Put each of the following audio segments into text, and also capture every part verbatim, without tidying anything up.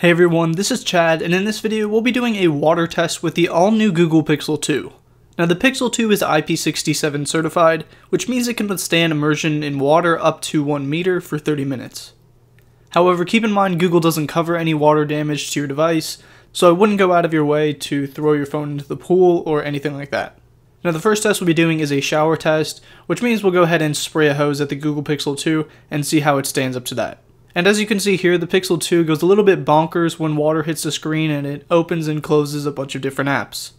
Hey everyone, this is Chad, and in this video we'll be doing a water test with the all-new Google Pixel two. Now the Pixel two is I P sixty-seven certified, which means it can withstand immersion in water up to one meter for thirty minutes. However, keep in mind Google doesn't cover any water damage to your device, so I wouldn't go out of your way to throw your phone into the pool or anything like that. Now the first test we'll be doing is a shower test, which means we'll go ahead and spray a hose at the Google Pixel two and see how it stands up to that. And as you can see here, the Pixel two goes a little bit bonkers when water hits the screen and it opens and closes a bunch of different apps.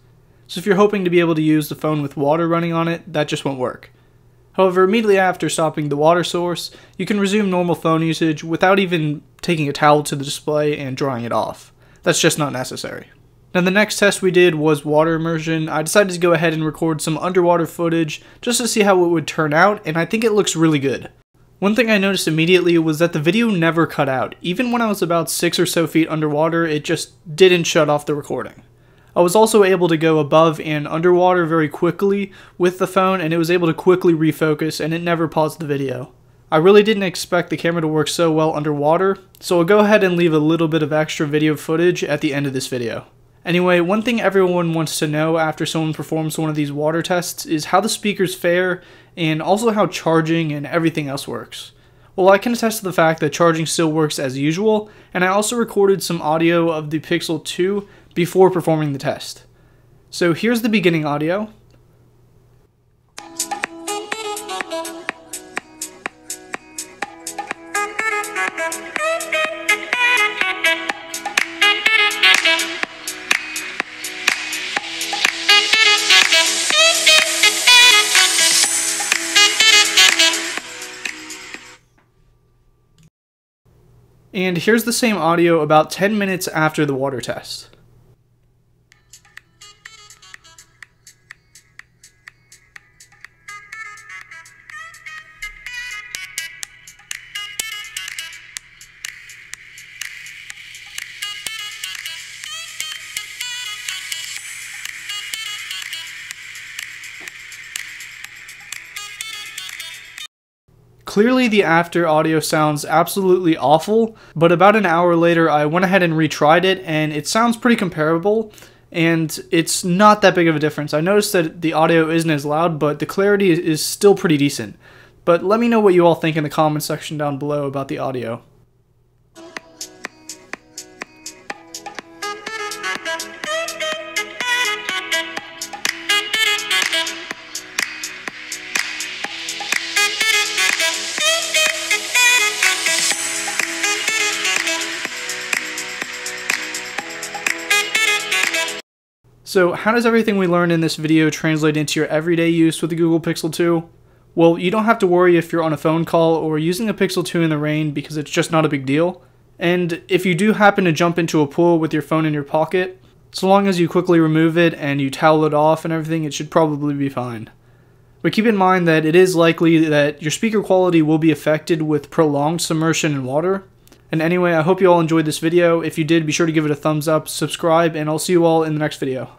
So if you're hoping to be able to use the phone with water running on it, that just won't work. However, immediately after stopping the water source, you can resume normal phone usage without even taking a towel to the display and drying it off. That's just not necessary. Now the next test we did was water immersion. I decided to go ahead and record some underwater footage just to see how it would turn out, and I think it looks really good. One thing I noticed immediately was that the video never cut out. Even when I was about six or so feet underwater, it just didn't shut off the recording. I was also able to go above and underwater very quickly with the phone, and it was able to quickly refocus and it never paused the video. I really didn't expect the camera to work so well underwater, so I'll go ahead and leave a little bit of extra video footage at the end of this video. Anyway, one thing everyone wants to know after someone performs one of these water tests is how the speakers fare and also how charging and everything else works. Well, I can attest to the fact that charging still works as usual, and I also recorded some audio of the Pixel two before performing the test. So here's the beginning audio. And here's the same audio about ten minutes after the water test. Clearly the after audio sounds absolutely awful, but about an hour later I went ahead and retried it and it sounds pretty comparable, and it's not that big of a difference. I noticed that the audio isn't as loud, but the clarity is still pretty decent. But let me know what you all think in the comment section down below about the audio. So how does everything we learned in this video translate into your everyday use with the Google Pixel two? Well, you don't have to worry if you're on a phone call or using a Pixel two in the rain, because it's just not a big deal. And if you do happen to jump into a pool with your phone in your pocket, so long as you quickly remove it and you towel it off and everything, it should probably be fine. But keep in mind that it is likely that your speaker quality will be affected with prolonged submersion in water. And anyway, I hope you all enjoyed this video. If you did, be sure to give it a thumbs up, subscribe, and I'll see you all in the next video.